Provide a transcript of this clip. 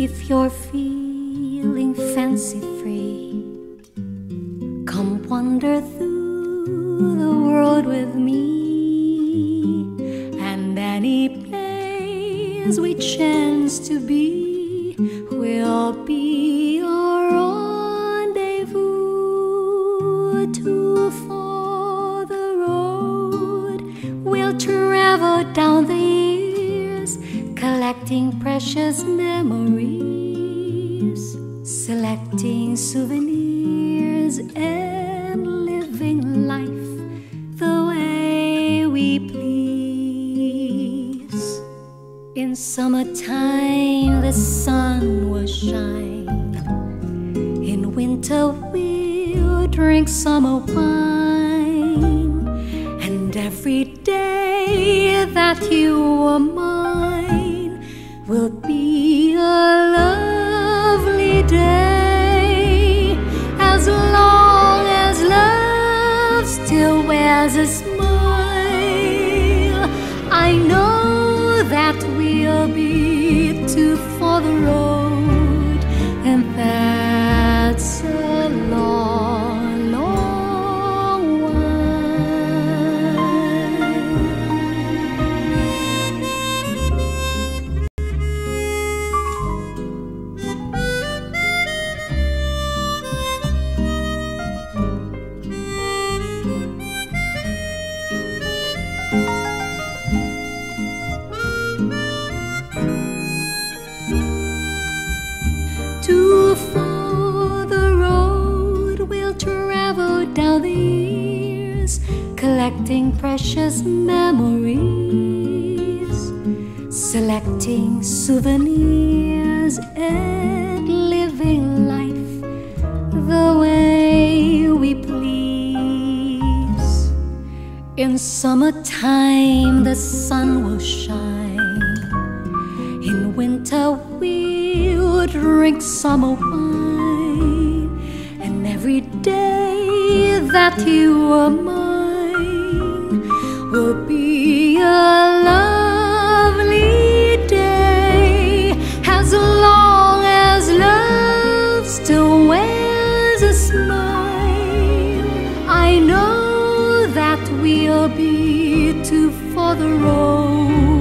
If you're feeling fancy-free, come wander through the world with me, and any place we chance to be will be our rendezvous. Too far the road, we'll travel down the years, collecting precious memories, selecting souvenirs, and living life the way we please. In summertime the sun will shine, in winter we'll drink summer wine, and every day that you are mine will be a lovely day, as long as love still wears a smile. I know that we'll be too far the road, and that's a long, long while. Too far the road, we'll travel down the years, collecting precious memories, selecting souvenirs, and living life the way we please. In summertime the sun will shine, in winter we'll drink summer wine, and every day that you are mine will be a lovely day, as long as love still wears a smile. I know that we'll be too far the road,